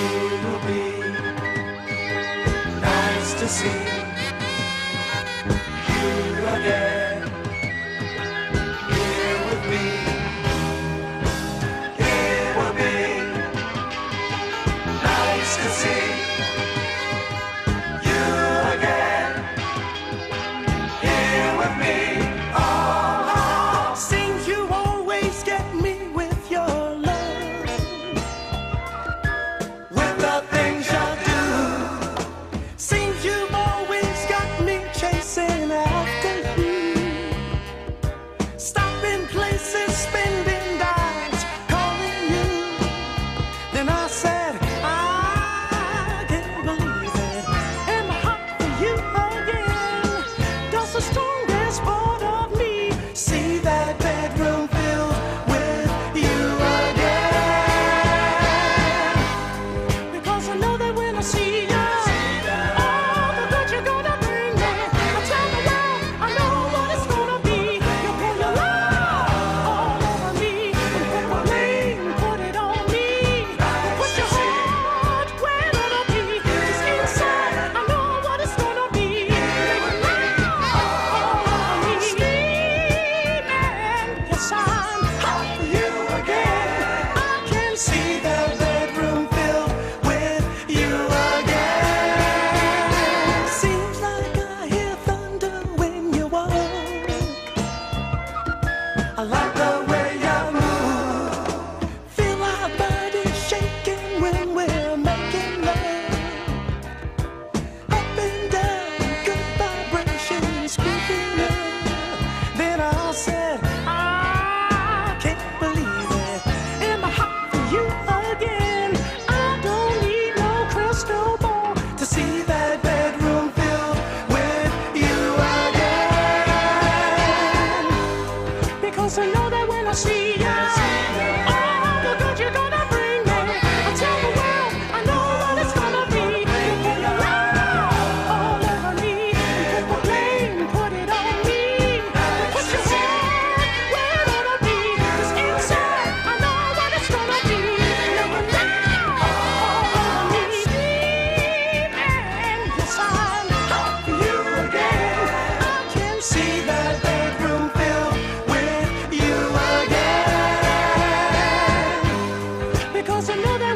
it will be nice to see you again here with me. It will be nice to see. I know that when I see you, all the good you're gonna bring me. I tell the world, I know what it's gonna be. You put your love all over me. You put the blame, put it on me. You put your head where it ought to be. Cause inside, I know what it's gonna be. You put love all over me. Sleep and yes, I'm up for you again. I can see that bedroom filled with you again, because I know that